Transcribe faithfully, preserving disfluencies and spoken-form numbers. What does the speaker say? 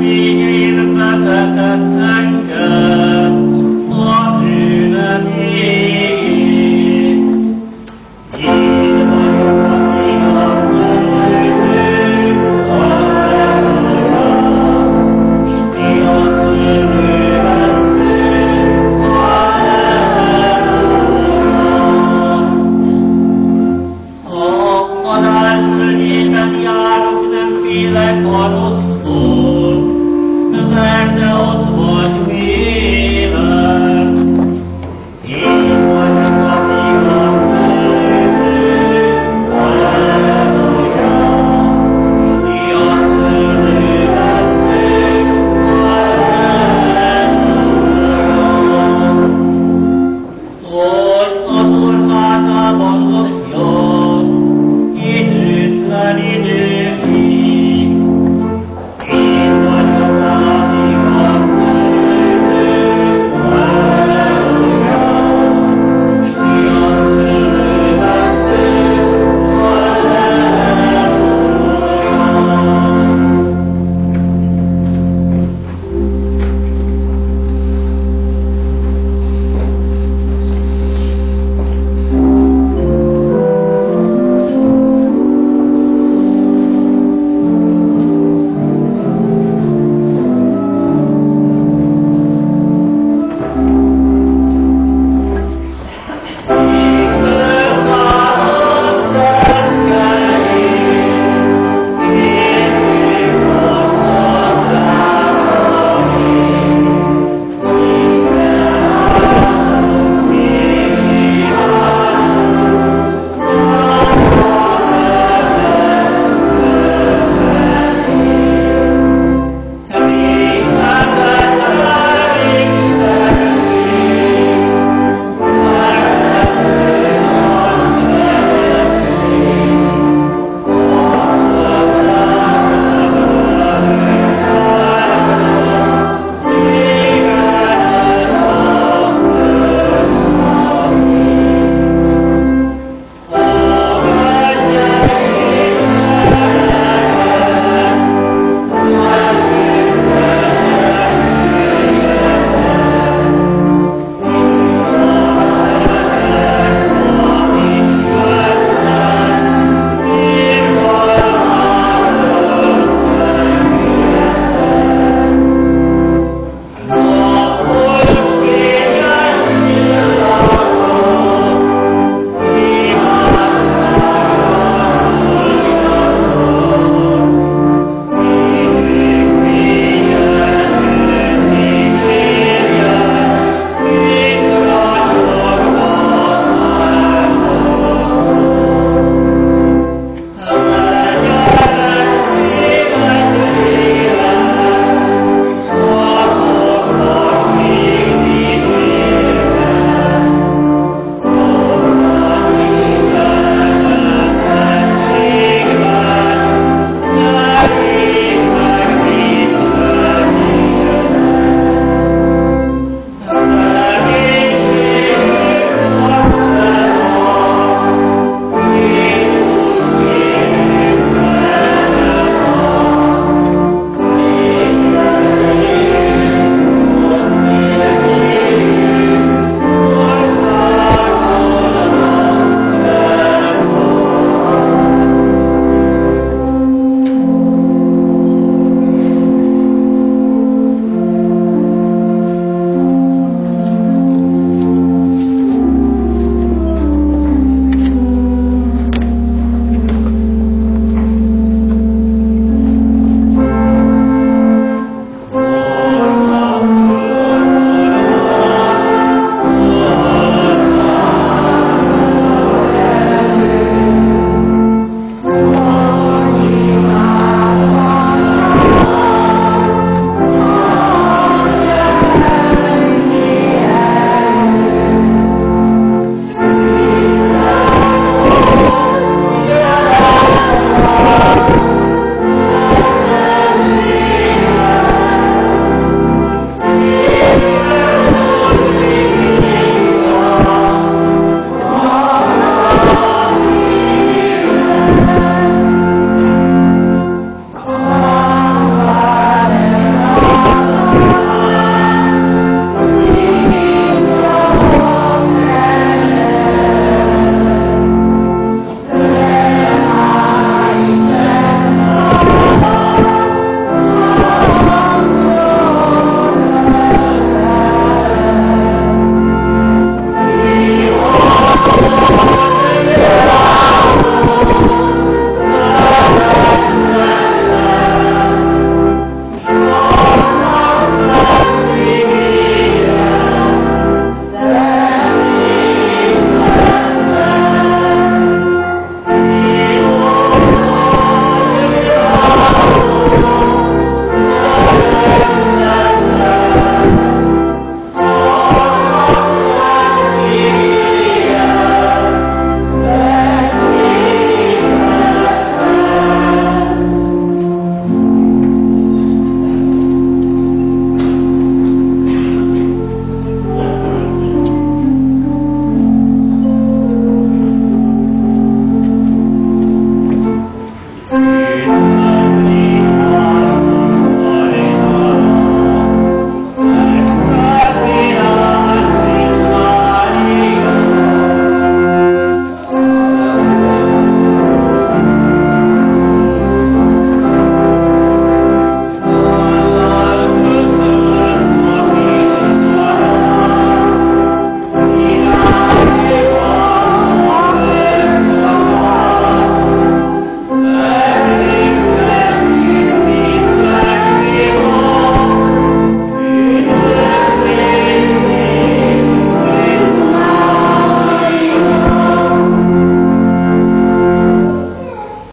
Jároknak féle parasztból, mert te ott